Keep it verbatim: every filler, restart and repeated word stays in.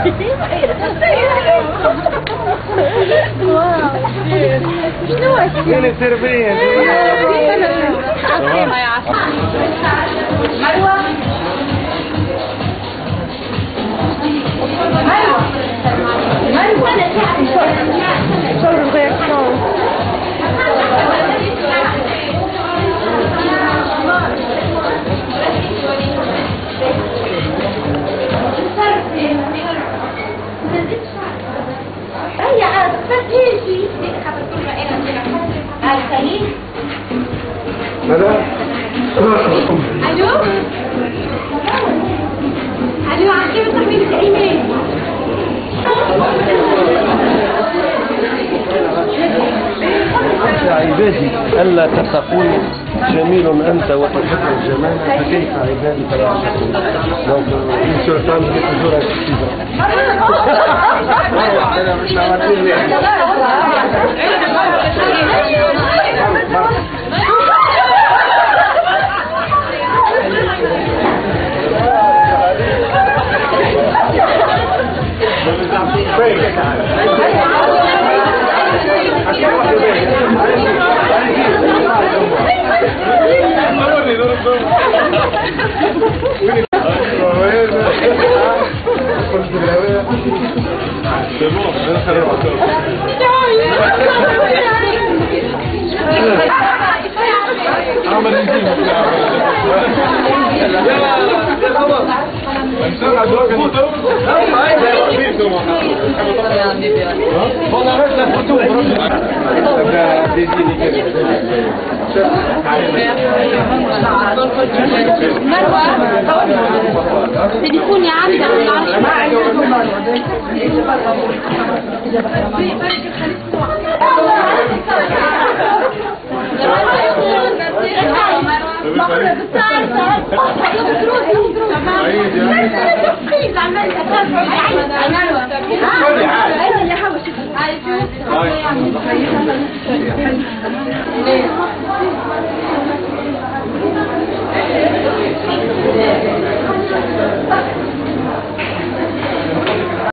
شنو تربية عظيمة يا عفان. مروة مروة مروة ماذا؟ الو؟ الو عم كيف تحميل الايميل؟ أنت عبادي ألا تتقول جميل أنت وتحب الجمال فكيف عبادي فلا تقول مسيو الفام كيف تزور هذه الشجرة؟ C'est bon, je vais faire le retour. On arrête la photo. تليفوني عندي على العرش.